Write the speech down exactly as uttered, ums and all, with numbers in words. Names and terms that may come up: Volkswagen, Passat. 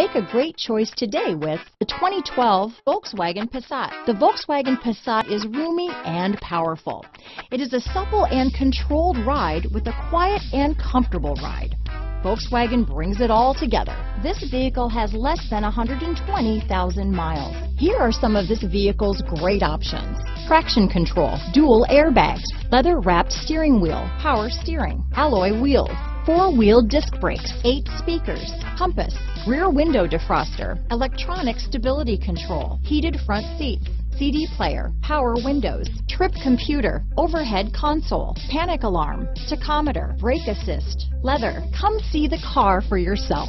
Make a great choice today with the twenty twelve Volkswagen Passat. The Volkswagen Passat is roomy and powerful. It is a supple and controlled ride with a quiet and comfortable ride. Volkswagen brings it all together. This vehicle has less than one hundred twenty thousand miles. Here are some of this vehicle's great options: traction control, dual airbags, leather-wrapped steering wheel, power steering, alloy wheels, four-wheel disc brakes, eight speakers, compass, rear window defroster, electronic stability control, heated front seats, C D player, power windows, trip computer, overhead console, panic alarm, tachometer, brake assist, leather. Come see the car for yourself.